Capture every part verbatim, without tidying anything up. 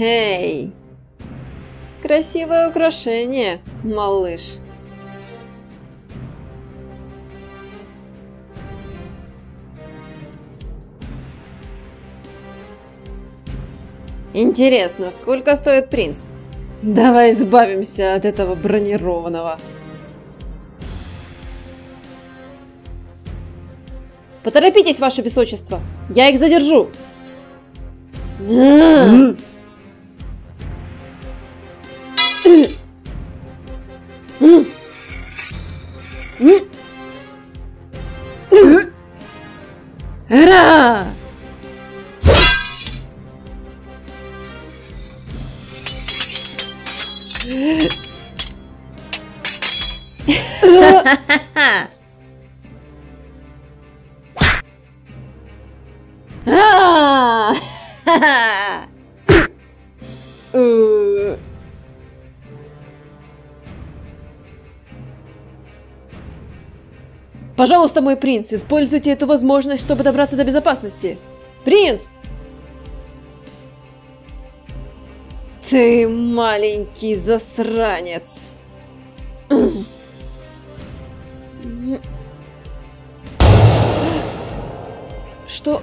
Хей! Красивое украшение, малыш. Интересно, сколько стоит принц? Давай избавимся от этого бронированного. Поторопитесь, ваше высочество! Я их задержу! Ура! Пожалуйста, мой принц, используйте эту возможность, чтобы добраться до безопасности. Принц! Ты маленький засранец. Что?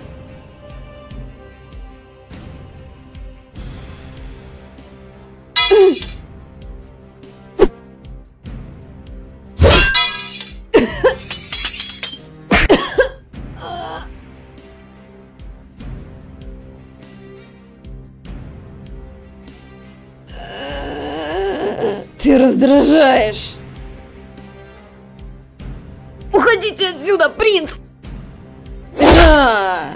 Ты раздражаешь. Уходите отсюда, принц! А!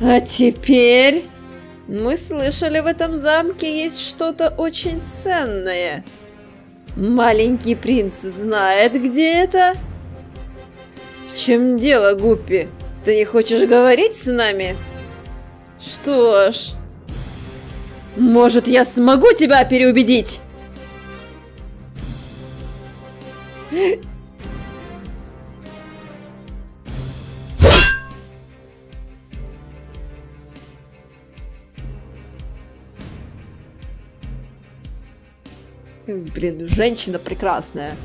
А теперь мы слышали, в этом замке есть что-то очень ценное. Маленький принц знает, где это. В чем дело, Гуппи? Ты не хочешь говорить с нами? Что ж, может, я смогу тебя переубедить? Блин, женщина прекрасная.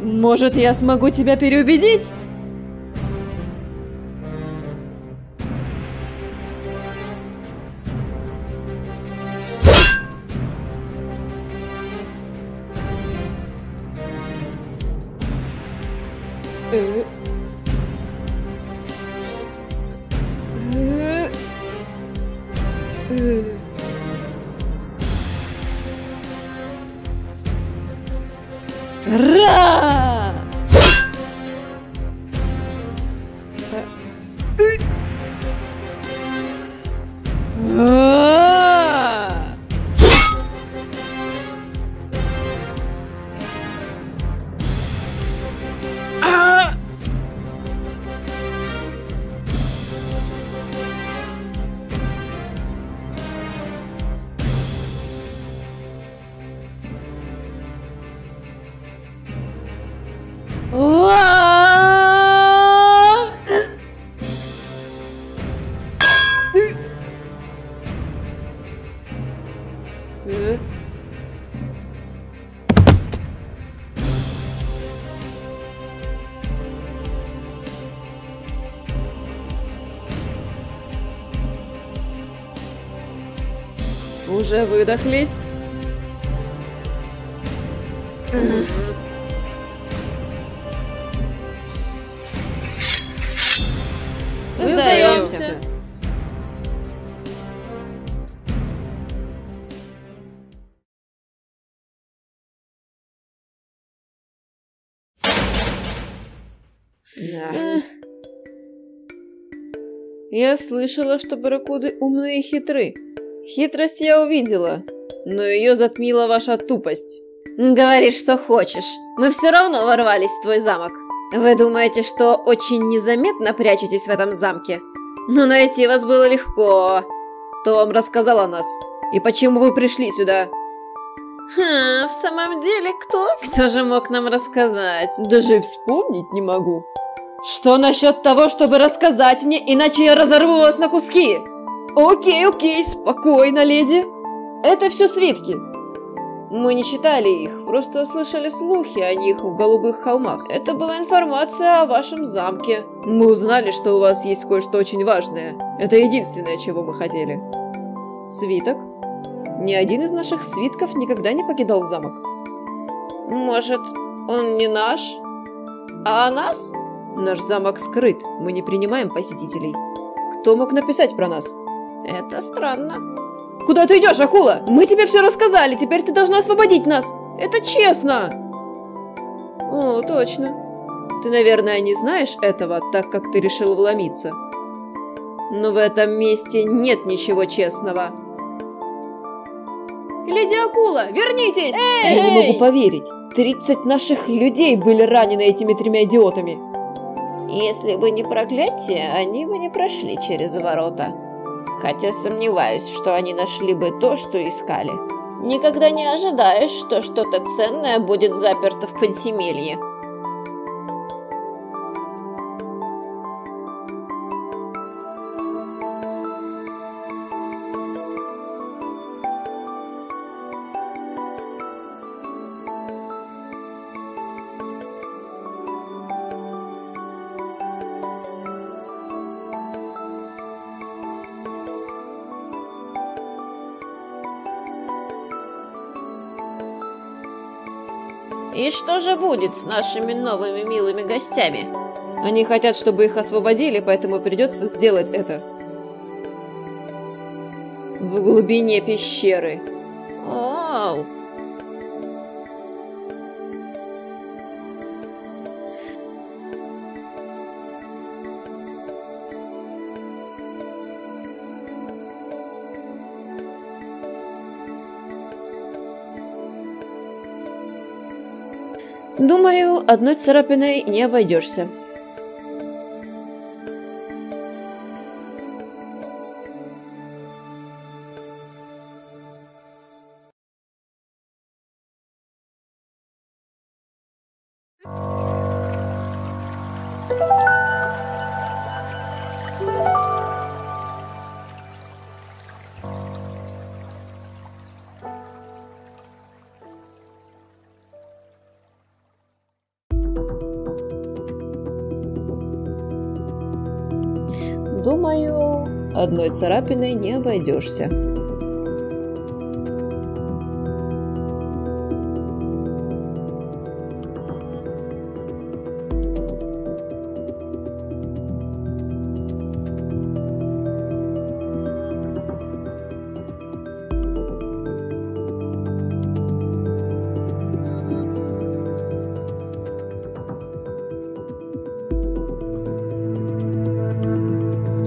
Может, я смогу тебя переубедить? Ра! Уже выдохлись? Мы сдаемся. Я слышала, что барракуды умные и хитры. Хитрость я увидела, но ее затмила ваша тупость. Говори, что хочешь. Мы все равно ворвались в твой замок. Вы думаете, что очень незаметно прячетесь в этом замке? Но найти вас было легко. Том рассказал о нас. И почему вы пришли сюда? Ха, в самом деле, кто? Кто же мог нам рассказать? Даже вспомнить не могу. Что насчет того, чтобы рассказать мне, иначе я разорву вас на куски? Окей, окей, спокойно, леди. Это все свитки. Мы не читали их, просто слышали слухи о них в Голубых холмах. Это была информация о вашем замке. Мы узнали, что у вас есть кое-что очень важное. Это единственное, чего мы хотели. Свиток? Ни один из наших свитков никогда не покидал замок. Может, он не наш, а нас? Наш замок скрыт, мы не принимаем посетителей. Кто мог написать про нас? Это странно. Куда ты идешь, акула? Мы тебе все рассказали, теперь ты должна освободить нас. Это честно. О, точно. Ты, наверное, не знаешь этого, так как ты решил вломиться. Но в этом месте нет ничего честного. Леди Акула, вернитесь! Эй! Я не могу поверить. тридцать наших людей были ранены этими тремя идиотами. Если бы не проклятие, они бы не прошли через ворота. Хотя сомневаюсь, что они нашли бы то, что искали. Никогда не ожидаешь, что что-то ценное будет заперто в подземелье. И что же будет с нашими новыми милыми гостями? Они хотят, чтобы их освободили, поэтому придется сделать это. В глубине пещеры. Оу. Думаю, одной царапиной не обойдешься. Думаю, одной царапиной не обойдешься.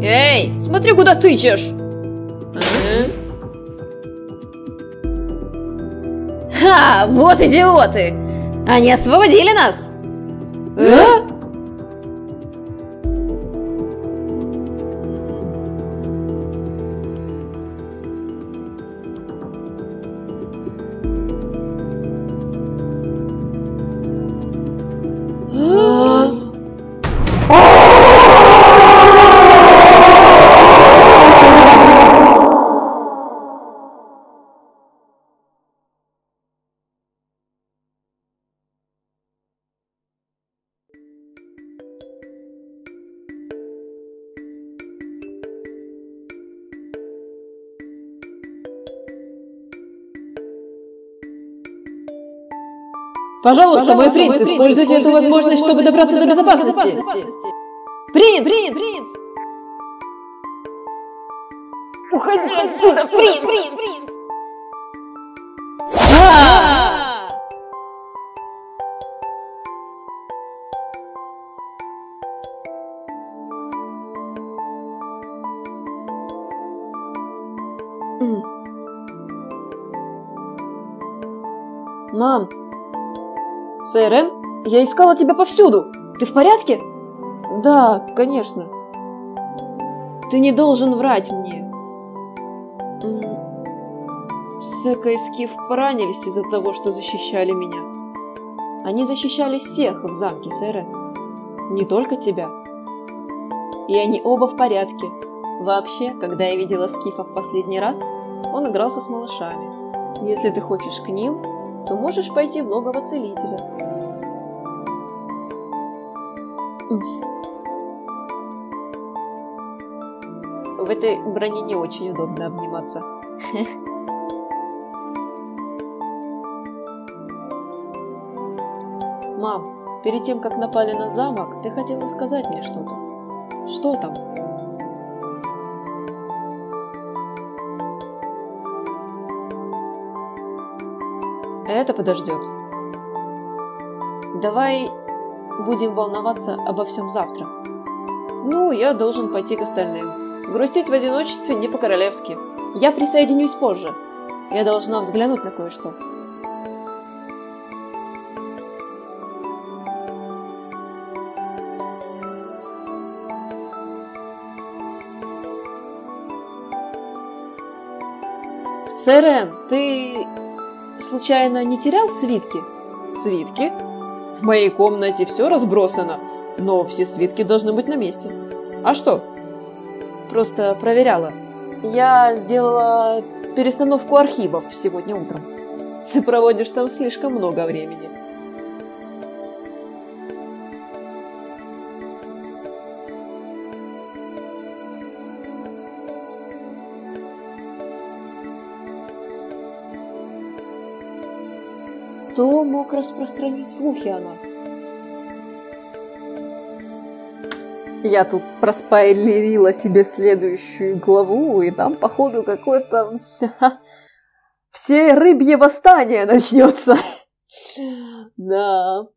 Эй, смотри, куда тычешь! А-а-а. Ха, вот идиоты! Они освободили нас! А? Пожалуйста, Пожалуйста, мой принц, принц используйте, используйте эту возможность, чтобы добраться до безопасности. безопасности. Принц! Принц! принц! Уходи, Уходи отсюда, отсюда, принц! принц! принц! А-а-а! А-а-а! Мам! Сайрен, я искала тебя повсюду! Ты в порядке? Да, конечно. Ты не должен врать мне. Сека и Скиф поранились из-за того, что защищали меня. Они защищали всех в замке Сайрен. Не только тебя. И они оба в порядке. Вообще, когда я видела Скифа в последний раз, он игрался с малышами. Если ты хочешь к ним, то можешь пойти в логово целителя. В этой броне не очень удобно обниматься. Мам, перед тем, как напали на замок, ты хотела сказать мне что-то. Что там? Это подождет. Давай будем волноваться обо всем завтра. Ну, я должен пойти к остальным. Грустить в одиночестве не по-королевски. Я присоединюсь позже. Я должна взглянуть на кое-что. Сайрен, ты случайно не терял свитки? Свитки? В моей комнате все разбросано, но все свитки должны быть на месте. А что? Просто проверяла. Я сделала перестановку архивов сегодня утром. Ты проводишь там слишком много времени. Кто мог распространить слухи о нас? Я тут проспойлерила себе следующую главу, и там, походу, какое-то... Все рыбье восстание начнется. Да...